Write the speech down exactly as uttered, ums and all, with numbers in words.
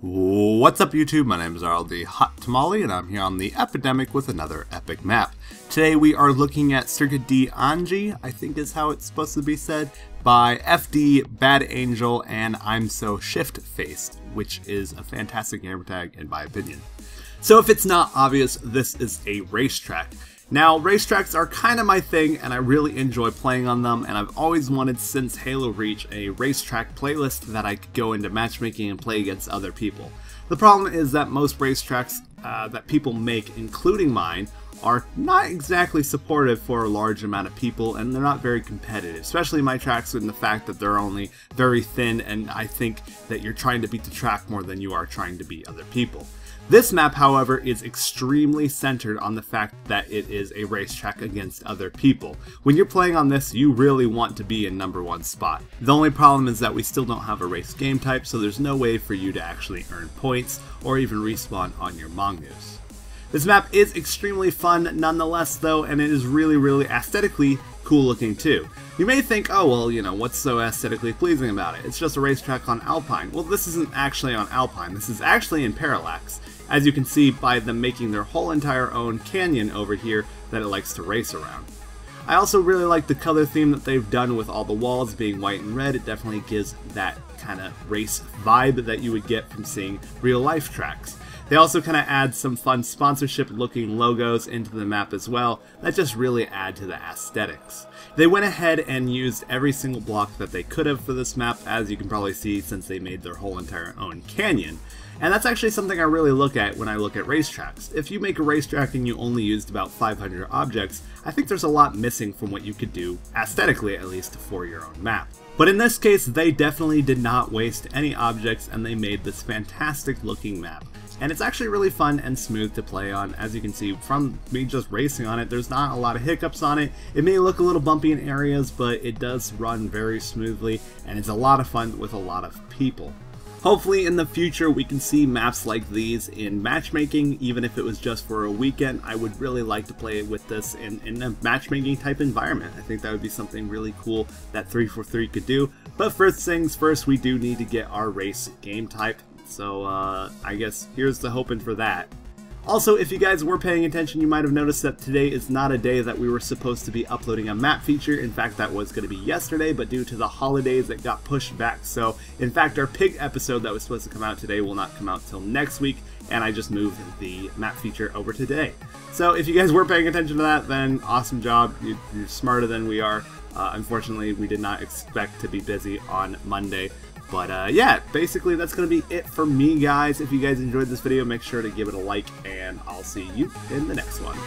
What's up YouTube, my name is R L D HotTamale and I'm here on The Epidemic with another epic map. Today we are looking at Circuit De Ange, I think is how it's supposed to be said, by F D, Bad Angel, and I'm So Shift-Faced, which is a fantastic gamer tag in my opinion. So if it's not obvious, this is a racetrack. Now, racetracks are kind of my thing and I really enjoy playing on them, and I've always wanted since Halo Reach a racetrack playlist that I could go into matchmaking and play against other people. The problem is that most racetracks uh, that people make, including mine, are not exactly supportive for a large amount of people, and they're not very competitive, especially my tracks, in the fact that they're only very thin, and I think that you're trying to beat the track more than you are trying to beat other people. This map, however, is extremely centered on the fact that it is a racetrack against other people. When you're playing on this, you really want to be in number one spot. The only problem is that we still don't have a race game type, so there's no way for you to actually earn points or even respawn on your Mongoose. This map is extremely fun nonetheless though, and it is really, really aesthetically cool looking too. You may think, oh well, you know, what's so aesthetically pleasing about it? It's just a racetrack on Alpine. Well, this isn't actually on Alpine, this is actually in Parallax, as you can see by them making their whole entire own canyon over here that it likes to race around. I also really like the color theme that they've done with all the walls being white and red. It definitely gives that kind of race vibe that you would get from seeing real life tracks. They also kind of add some fun sponsorship looking logos into the map as well that just really add to the aesthetics. They went ahead and used every single block that they could have for this map, as you can probably see, since they made their whole entire own canyon. And that's actually something I really look at when I look at racetracks. If you make a racetrack and you only used about five hundred objects, I think there's a lot missing from what you could do, aesthetically at least, for your own map. But in this case, they definitely did not waste any objects and they made this fantastic looking map. And it's actually really fun and smooth to play on. As you can see from me just racing on it, there's not a lot of hiccups on it. It may look a little bumpy in areas, but it does run very smoothly and it's a lot of fun with a lot of people. Hopefully in the future we can see maps like these in matchmaking, even if it was just for a weekend. I would really like to play with this in, in a matchmaking type environment. I think that would be something really cool that three forty-three could do. But first things first, we do need to get our race game type, so uh, I guess here's the hoping for that. Also, if you guys were paying attention, you might have noticed that today is not a day that we were supposed to be uploading a map feature. In fact, that was going to be yesterday, but due to the holidays, it got pushed back. So, in fact, our pig episode that was supposed to come out today will not come out till next week, and I just moved the map feature over today. So, if you guys were paying attention to that, then awesome job. You're smarter than we are. Uh, unfortunately, we did not expect to be busy on Monday. But uh, yeah, basically that's going to be it for me, guys. If you guys enjoyed this video, make sure to give it a like, and I'll see you in the next one.